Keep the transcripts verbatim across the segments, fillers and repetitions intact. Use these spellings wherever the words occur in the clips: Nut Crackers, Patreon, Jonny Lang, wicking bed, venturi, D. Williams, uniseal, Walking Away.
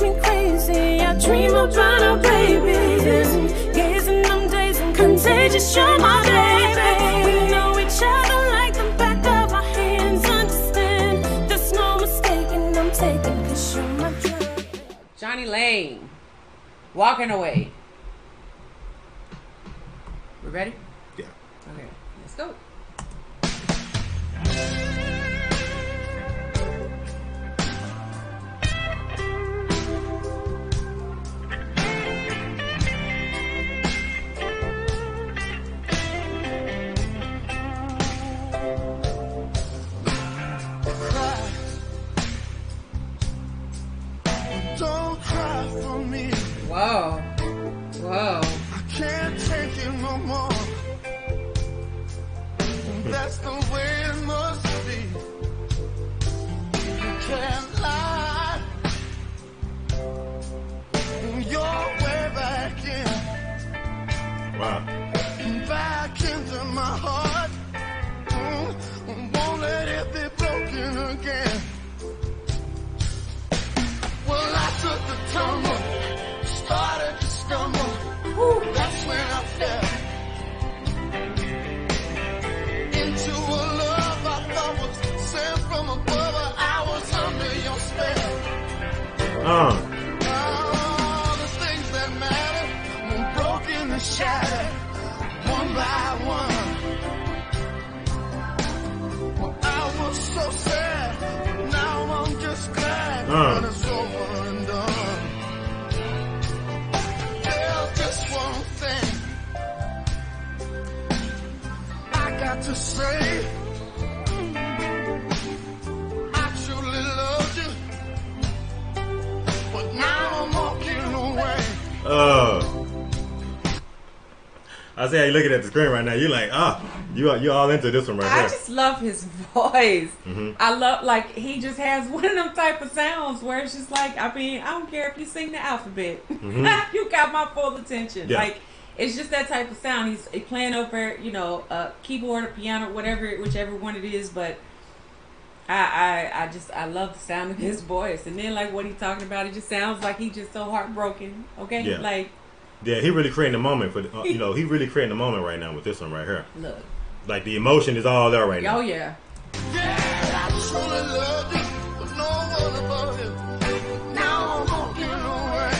makes me crazy. I dream about our babies, gazing them days and contagious. You're my baby. We know each other like the back of our hands. Understand, there's no mistaking I'm taking this. You're my dream. Jonny Lang, Walking Away. We ready? Yeah. Okay, let's go. Don't cry for me. Whoa. Whoa. I can't take it no more. That's the way it must be. You can't lie. You're way back in. Wow. Back into my heart. Mm, won't let it be broken again. Well, I took the tumble, started to stumble. Woo. That's when I fell into a love I thought was sent from above. I was under your spell. Uh. All the things that matter were broken and shattered one by one. Well, I was so sad. Now I'm just glad uh. when it's over and done. There's just one thing I got to say. I truly loved you, but now I'm walking away. Oh, I see how you're looking at the screen right now. You're like, ah, oh, you you all into this one right I here. I just love his voice. Mm-hmm. I love, like, he just has one of them type of sounds where it's just like, I mean, I don't care if you sing the alphabet, mm-hmm. you got my full attention. Yeah. Like. It's just that type of sound. He's playing over, you know, a keyboard or piano, whatever, whichever one it is. But I, I, I just, I love the sound of his voice. And then, like, what he's talking about, it just sounds like he's just so heartbroken. Okay, yeah. like yeah, he really creating a moment for, the, uh, you know, he really creating a moment right now with this one right here. Look, like the emotion is all there right now. Oh yeah. Yeah, I truly love you, but no one above you. Now I'm walking away.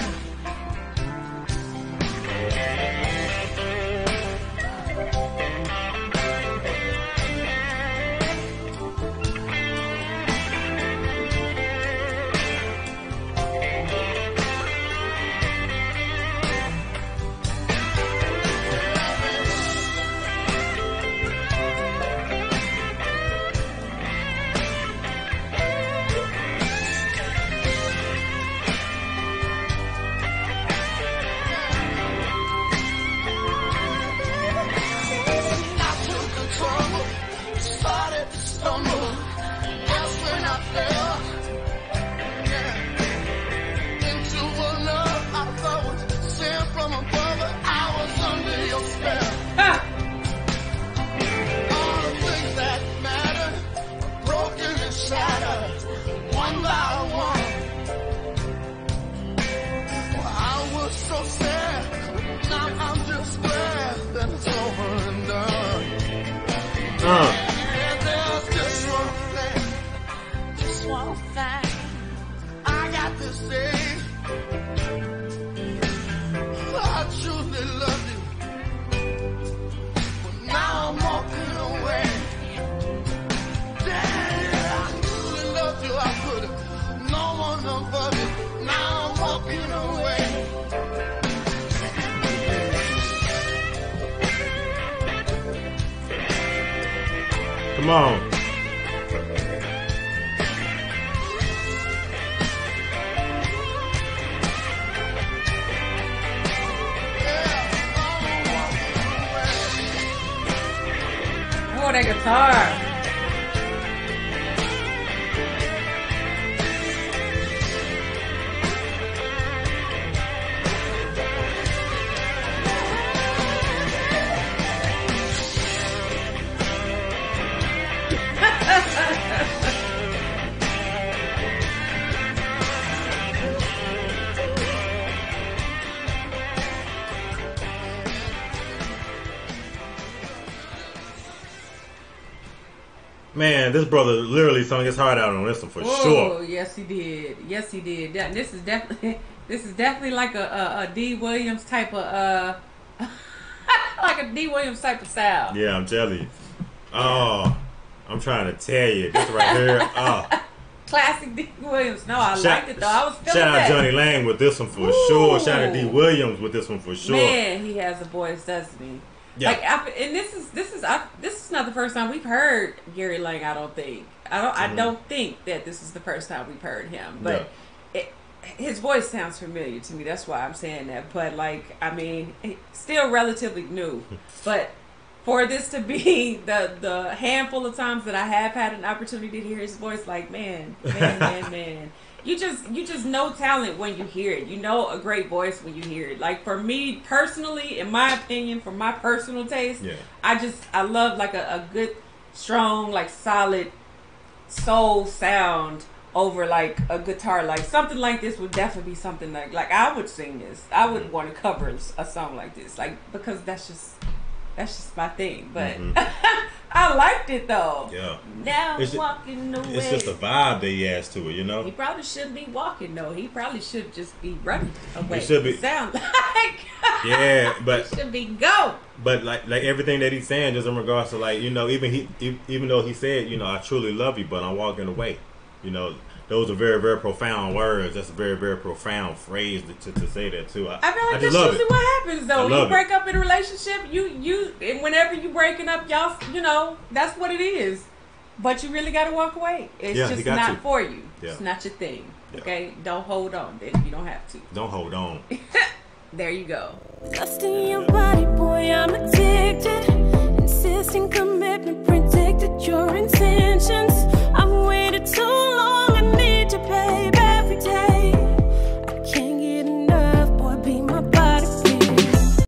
Come on. Oh, that guitar. Man, this brother literally sung his heart out on this one for Whoa, sure. Oh, yes he did. Yes he did. This is definitely this is definitely like a, a, a D. Williams type of uh, like a D. Williams type of style. Yeah, I'm telling you. Oh, I'm trying to tell you this right here. Oh. Classic D. Williams. No, I shout, liked it though. I was feeling Shout out that. Jonny Lang with this one for Ooh. sure. Shout out D. Williams with this one for sure. Man, he has a voice, doesn't he? Yeah. Like, I, and this is this is I, this is not the first time we've heard Gary Lang. I don't think I don't mm-hmm. I don't think that this is the first time we've heard him. But yeah. it, his voice sounds familiar to me. That's why I'm saying that. But like, I mean, still relatively new. But for this to be the the handful of times that I have had an opportunity to hear his voice, like man, man, man, man, you just you just know talent when you hear it. You know a great voice when you hear it. Like for me personally, in my opinion, for my personal taste, yeah. I just I love like a, a good, strong, like solid soul sound over like a guitar. Like something like this would definitely be something like like I would sing this. I would want to cover a song like this, like because that's just. That's just my thing, but mm-hmm. I liked it though. Yeah. Now it's walking just, away. It's just a vibe that he has to it, you know. He probably shouldn't be walking though. He probably should just be running away. He should be. It sounds like. Yeah, but he should be go. But like like everything that he's saying, just in regards to like you know even he even though he said you know I truly love you, but I'm walking away, you know. Those are very, very profound words. That's a very, very profound phrase to, to, to say that too. I, I feel like that's usually what happens though. When you break up in a relationship, you you and whenever you breaking up, y'all, you know, that's what it is. But you really got to walk away. It's yeah, just not you. for you. Yeah. It's not your thing. Yeah. Okay, don't hold on. If you don't have to, don't hold on. There you go. Lost in your body, boy, I'm addicted. Insisting commitment, predicted your intent.